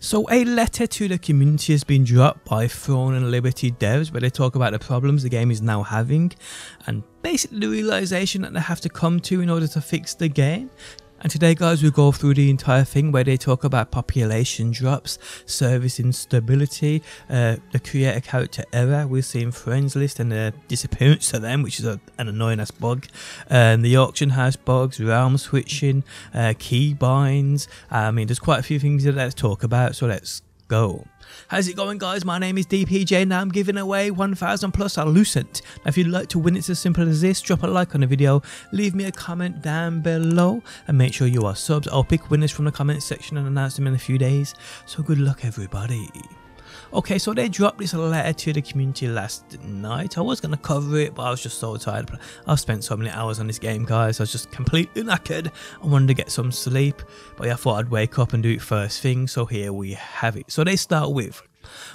So a letter to the community has been dropped by Throne and Liberty devs where they talk about the problems the game is now having and basically the realisation that they have to come to in order to fix the game. And today guys we'll go through the entire thing where they talk about population drops, service instability, the creator character error we'll see in friends list and the disappearance of them, which is an annoying ass bug, the auction house bugs, realm switching, key binds. I mean there's quite a few things that let's talk about, so let's go. How's it going guys, my name is DPJ and I'm giving away 1000 plus on Lucent. Now if you'd like to win, it's as simple as this: drop a like on the video, leave me a comment down below and make sure you are subs. I'll pick winners from the comment section and announce them in a few days, so good luck everybody. Okay, so they dropped this letter to the community last night. I was going to cover it, but I was just so tired. I've spent so many hours on this game, guys. I was just completely knackered. I wanted to get some sleep, but yeah, I thought I'd wake up and do it first thing, so here we have it. So they start with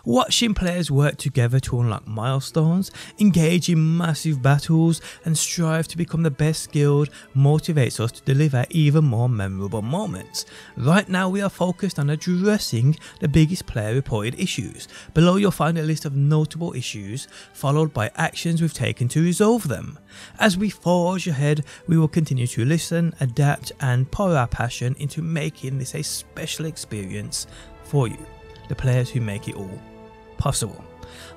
watching players work together to unlock milestones, engage in massive battles and strive to become the best guild motivates us to deliver even more memorable moments. Right now we are focused on addressing the biggest player reported issues. Below you'll find a list of notable issues followed by actions we've taken to resolve them. As we forge ahead we will continue to listen, adapt and pour our passion into making this a special experience for you, the players who make it all possible.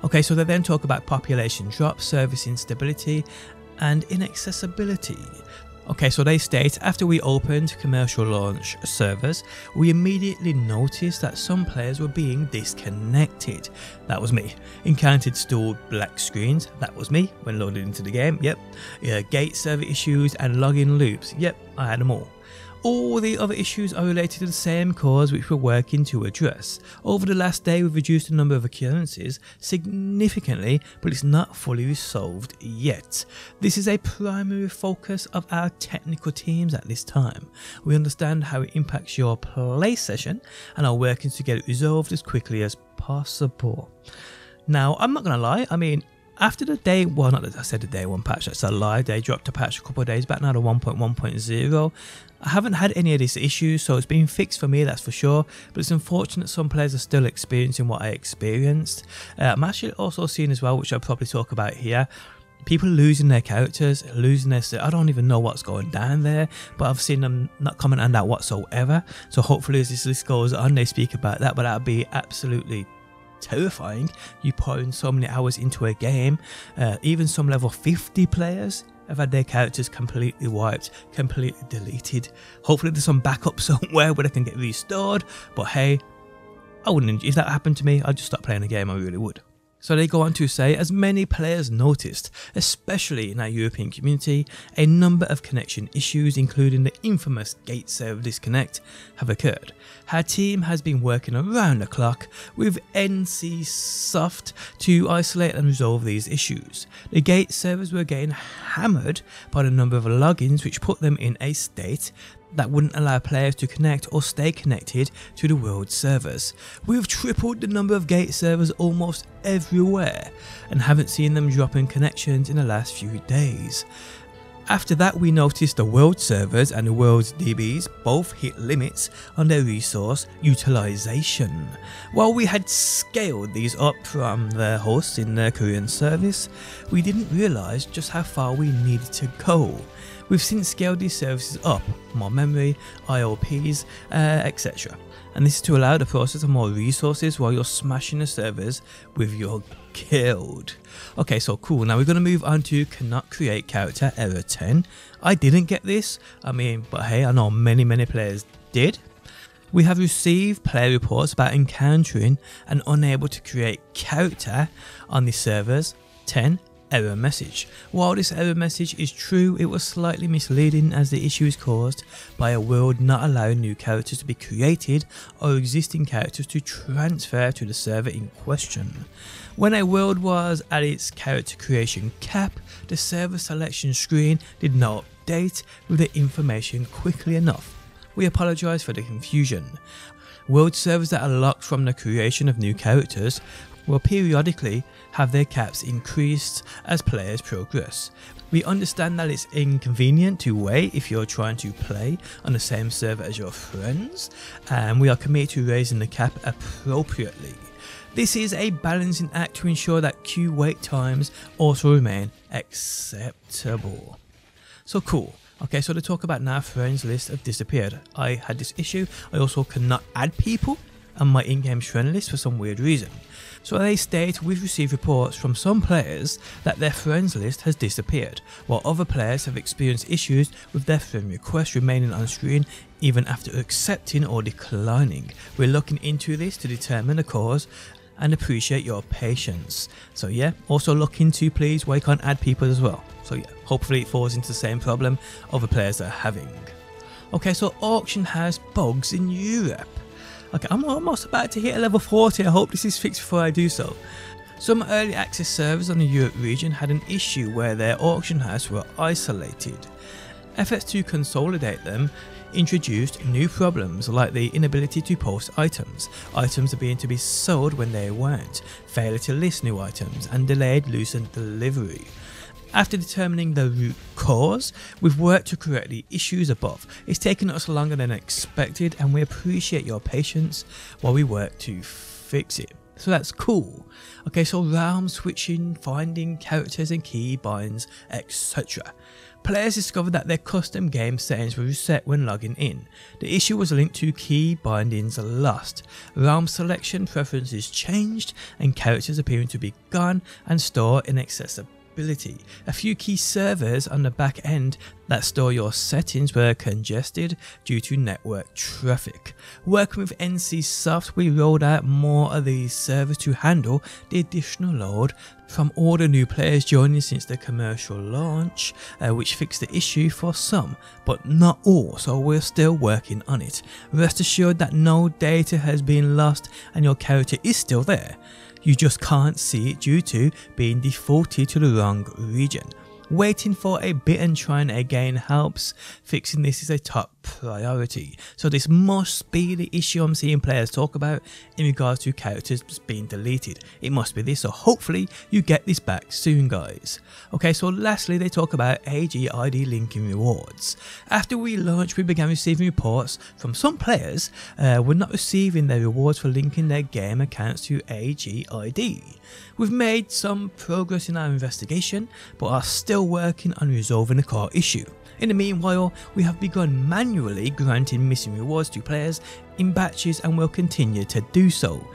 Okay, so they then talk about population drop, service instability and inaccessibility. Okay, so they state, after we opened commercial launch servers, we immediately noticed that some players were being disconnected. That was me. Encountered stored black screens. That was me when loaded into the game. Yep. Gate server issues and login loops. Yep, I had them all. All the other issues are related to the same cause which we're working to address. Over the last day we've reduced the number of occurrences significantly, but it's not fully resolved yet. This is a primary focus of our technical teams at this time. We understand how it impacts your play session and are working to get it resolved as quickly as possible. Now I'm not going to lie, I mean after the day one, not that I said the day one patch, that's a lie, they dropped a patch a couple of days back now to 1.1.0. I haven't had any of these issues, so it's been fixed for me, that's for sure, but it's unfortunate some players are still experiencing what I experienced. I'm actually also seeing as well, which I'll probably talk about here, people losing their characters, losing their... I don't even know what's going down there, but I've seen them not comment on that whatsoever, so hopefully as this list goes on they speak about that, but that would be absolutely terrifying. You put in so many hours into a game, even some level 50 players have had their characters completely wiped, completely deleted. Hopefully there's some backup somewhere where they can get restored, but hey, I wouldn't, if that happened to me I'd just stop playing the game, I really would. So they go on to say, as many players noticed, especially in our European community, a number of connection issues including the infamous gate server disconnect have occurred. Our team has been working around the clock with NCSoft to isolate and resolve these issues. The gate servers were getting hammered by the number of logins which put them in a state that wouldn't allow players to connect or stay connected to the world servers. We've tripled the number of gate servers almost everywhere and haven't seen them dropping connections in the last few days. After that we noticed the world servers and the world's DBs both hit limits on their resource utilisation. While we had scaled these up from their hosts in their Korean service, we didn't realise just how far we needed to go. We've since scaled these services up, more memory, IOPs, etc. And this is to allow the process of more resources while you're smashing the servers with your guild. Okay, so cool. Now we're going to move on to cannot create character error 10. I didn't get this, I mean, but hey, I know many players did. We have received player reports about encountering and unable to create character on the servers 10. Error message. While this error message is true, it was slightly misleading as the issue is caused by a world not allowing new characters to be created or existing characters to transfer to the server in question. When a world was at its character creation cap, the server selection screen did not update with the information quickly enough. We apologise for the confusion. World servers that are locked from the creation of new characters will periodically have their caps increased as players progress. We understand that it's inconvenient to wait if you're trying to play on the same server as your friends, and we are committed to raising the cap appropriately. This is a balancing act to ensure that queue wait times also remain acceptable. So cool. Okay, so the talk about now friends list have disappeared. I had this issue. I also cannot add people on my in-game friend list for some weird reason. So they state we've received reports from some players that their friends list has disappeared, while other players have experienced issues with their friend request remaining on screen even after accepting or declining. We're looking into this to determine the cause and appreciate your patience. So yeah, also look into please why you can't add people as well. So yeah, hopefully it falls into the same problem other players are having. Okay, so auction house bugs in Europe. Okay, I'm almost about to hit a level 40, I hope this is fixed before I do so. Some early access servers on the Europe region had an issue where their auction houses were isolated. Efforts to consolidate them introduced new problems like the inability to post items, items are being to be sold when they weren't, failure to list new items and delayed Lucent delivery. After determining the root cause, we've worked to correct the issues above. It's taken us longer than expected and we appreciate your patience while we work to fix it. So that's cool. Okay, so realm switching, finding characters and key binds, etc. Players discovered that their custom game settings were reset when logging in. The issue was linked to key bindings lost, realm selection preferences changed and characters appearing to be gone and stored inaccessible. A few key servers on the back end that store your settings were congested due to network traffic. Working with NCSoft, we rolled out more of these servers to handle the additional load from all the new players joining since the commercial launch, which fixed the issue for some, but not all, so we're still working on it. Rest assured that no data has been lost and your character is still there. You just can't see it due to being defaulted to the wrong region. Waiting for a bit and trying again helps. Fixing this is a top priority. So this must be the issue I'm seeing players talk about in regards to characters being deleted. It must be this, so hopefully you get this back soon, guys. Okay, so lastly they talk about AGID linking rewards. After we launched, we began receiving reports from some players were not receiving their rewards for linking their game accounts to AGID. We've made some progress in our investigation, but are still working on resolving the core issue. In the meanwhile, we have begun manually granting missing rewards to players in batches and will continue to do so.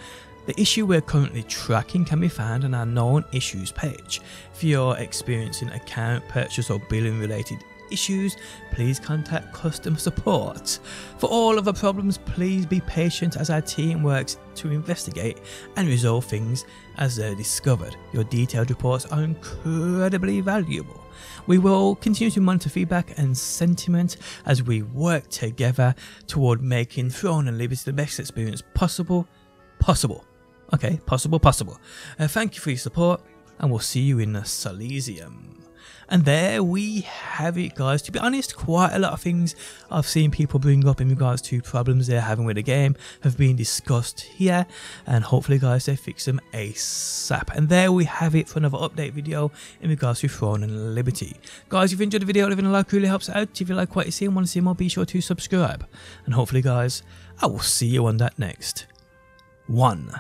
The issue we're currently tracking can be found on our known issues page. If you're experiencing account, purchase or billing related issues, please contact customer support. For all other problems, please be patient as our team works to investigate and resolve things as they're discovered. Your detailed reports are incredibly valuable. We will continue to monitor feedback and sentiment as we work together toward making Throne and Liberty the best experience possible. Okay, possible. Thank you for your support and we'll see you in the Silesium. And there we have it, guys. To be honest, quite a lot of things I've seen people bring up in regards to problems they're having with the game have been discussed here, and hopefully guys they fix them ASAP. And there we have it for another update video in regards to Throne and Liberty. Guys, if you enjoyed the video, leaving a like really helps out. If you like what you see and want to see more, be sure to subscribe, and hopefully guys I will see you on that next one.